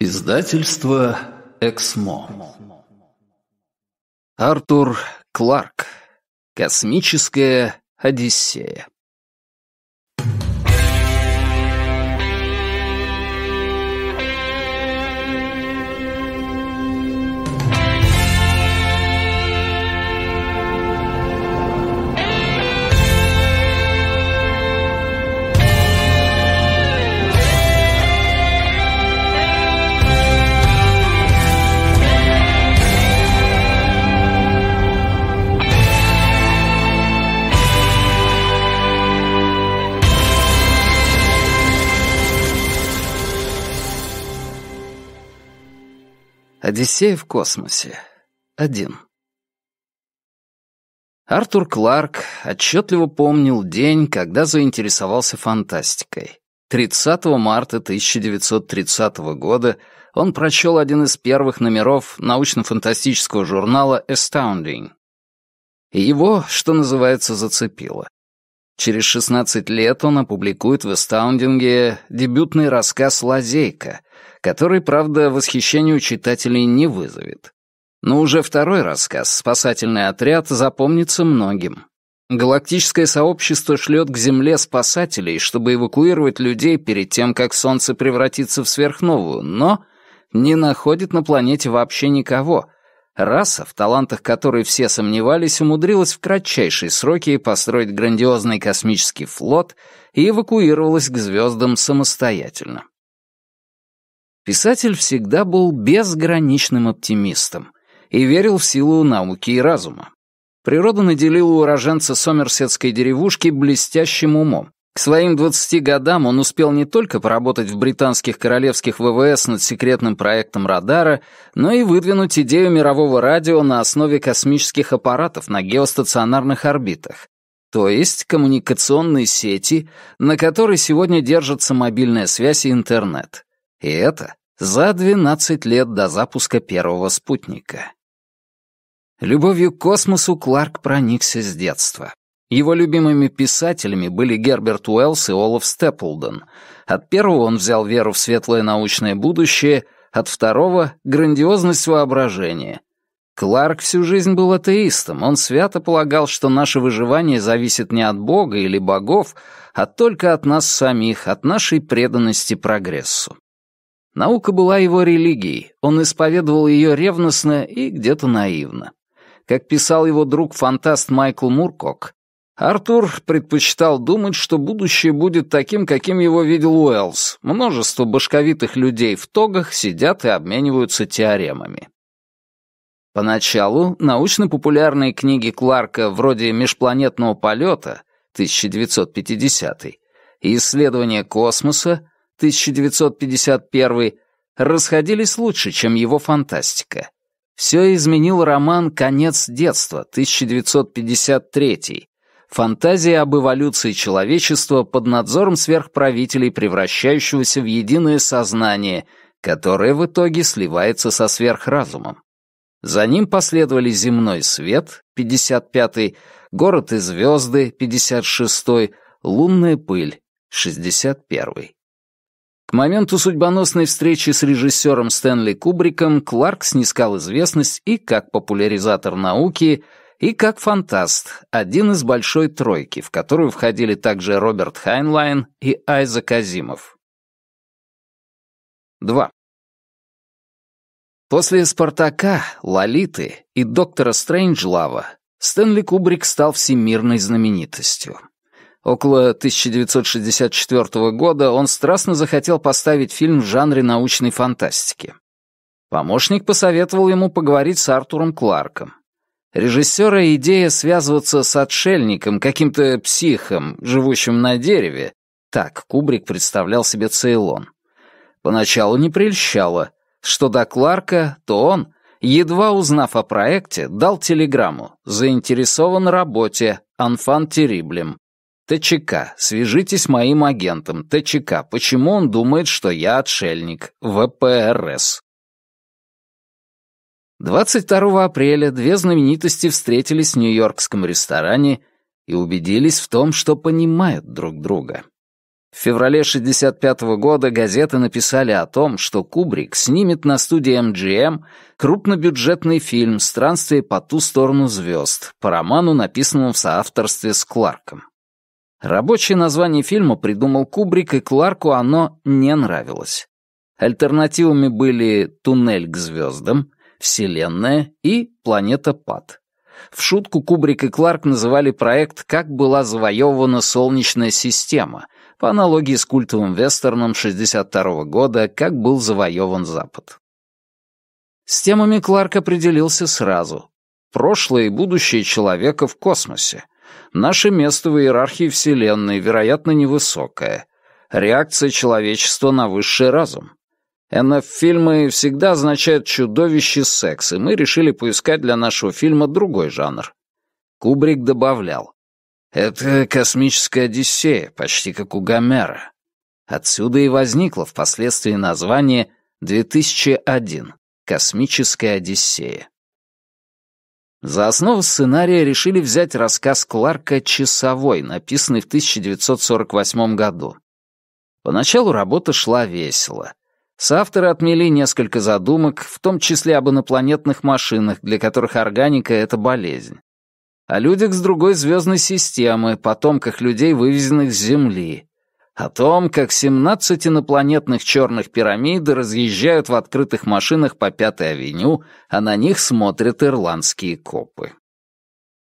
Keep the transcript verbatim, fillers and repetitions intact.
Издательство «Эксмо». Артур Кларк. «Космическая Одиссея». Одиссея в космосе. Один. Артур Кларк отчетливо помнил день, когда заинтересовался фантастикой. тридцатого марта тысяча девятьсот тридцатого года он прочел один из первых номеров научно-фантастического журнала «Астаундинг». И его, что называется, зацепило. Через шестнадцать лет он опубликует в «Астаундинге» дебютный рассказ «Лазейка», который, правда, восхищению читателей не вызовет. Но уже второй рассказ «Спасательный отряд» запомнится многим. Галактическое сообщество шлет к Земле спасателей, чтобы эвакуировать людей перед тем, как Солнце превратится в сверхновую, но не находит на планете вообще никого. Раса, в талантах которой все сомневались, умудрилась в кратчайшие сроки построить грандиозный космический флот и эвакуировалась к звездам самостоятельно. Писатель всегда был безграничным оптимистом и верил в силу науки и разума. Природа наделила уроженца сомерсетской деревушки блестящим умом. К своим двадцати годам он успел не только поработать в британских королевских ВВС над секретным проектом радара, но и выдвинуть идею мирового радио на основе космических аппаратов на геостационарных орбитах, то есть коммуникационной сети, на которой сегодня держится мобильная связь и интернет. И это за двенадцать лет до запуска первого спутника. Любовью к космосу Кларк проникся с детства. Его любимыми писателями были Герберт Уэллс и Олаф Степлден. От первого он взял веру в светлое научное будущее, от второго — грандиозность воображения. Кларк всю жизнь был атеистом. Он свято полагал, что наше выживание зависит не от Бога или богов, а только от нас самих, от нашей преданности прогрессу. Наука была его религией, он исповедовал ее ревностно и где-то наивно. Как писал его друг-фантаст Майкл Муркок, Артур предпочитал думать, что будущее будет таким, каким его видел Уэллс. Множество башковитых людей в тогах сидят и обмениваются теоремами. Поначалу научно-популярные книги Кларка вроде «Межпланетного полета» тысяча девятьсот пятидесятый и «Исследования космоса» тысяча девятьсот пятьдесят первый расходились лучше, чем его фантастика. Все изменил роман «Конец детства» тысяча девятьсот пятьдесят третий, фантазия об эволюции человечества под надзором сверхправителей, превращающегося в единое сознание, которое в итоге сливается со сверхразумом. За ним последовали «Земной свет» пятьдесят пятый, «Город и звезды» пятьдесят шестой, «Лунная пыль» шестьдесят первый. К моменту судьбоносной встречи с режиссером Стэнли Кубриком Кларк снискал известность и как популяризатор науки, и как фантаст, один из большой тройки, в которую входили также Роберт Хайнлайн и Айзек Азимов. Два. После «Спартака», «Лолиты» и «Доктора Стрэнджлава» Стэнли Кубрик стал всемирной знаменитостью. Около тысяча девятьсот шестьдесят четвёртого года он страстно захотел поставить фильм в жанре научной фантастики. Помощник посоветовал ему поговорить с Артуром Кларком. Режиссера идея связываться с отшельником, каким-то психом, живущим на дереве, так Кубрик представлял себе Цейлон, поначалу не прельщала. Что до Кларка, то он, едва узнав о проекте, дал телеграмму «Заинтересован работе, анфан териблем». ТЧК. Свяжитесь моим агентом. ТЧК. Почему он думает, что я отшельник? ВПРС. двадцать второго апреля две знаменитости встретились в нью-йоркском ресторане и убедились в том, что понимают друг друга. В феврале шестьдесят пятого года газеты написали о том, что Кубрик снимет на студии эм джи эм крупнобюджетный фильм «Странствие по ту сторону звезд» по роману, написанному в соавторстве с Кларком. Рабочее название фильма придумал Кубрик, и Кларку оно не нравилось. Альтернативами были «Туннель к звездам», «Вселенная» и «Планета Пад». В шутку Кубрик и Кларк называли проект «Как была завоевана Солнечная система», по аналогии с культовым вестерном шестьдесят второго года «Как был завоеван Запад». С темами Кларк определился сразу. Прошлое и будущее человека в космосе. Наше место в иерархии Вселенной, вероятно, невысокое. Реакция человечества на высший разум. эн эф-фильмы всегда означают чудовище секс, и мы решили поискать для нашего фильма другой жанр. Кубрик добавлял: это космическая Одиссея, почти как у Гомера. Отсюда и возникло впоследствии название две тысячи один: Космическая Одиссея. За основу сценария решили взять рассказ Кларка «Часовой», написанный в тысяча девятьсот сорок восьмом году. Поначалу работа шла весело. Соавторы отмели несколько задумок, в том числе об инопланетных машинах, для которых органика — это болезнь. О людях с другой звездной системы, потомках людей, вывезенных с Земли. О том, как семнадцать инопланетных черных пирамид разъезжают в открытых машинах по Пятой авеню, а на них смотрят ирландские копы.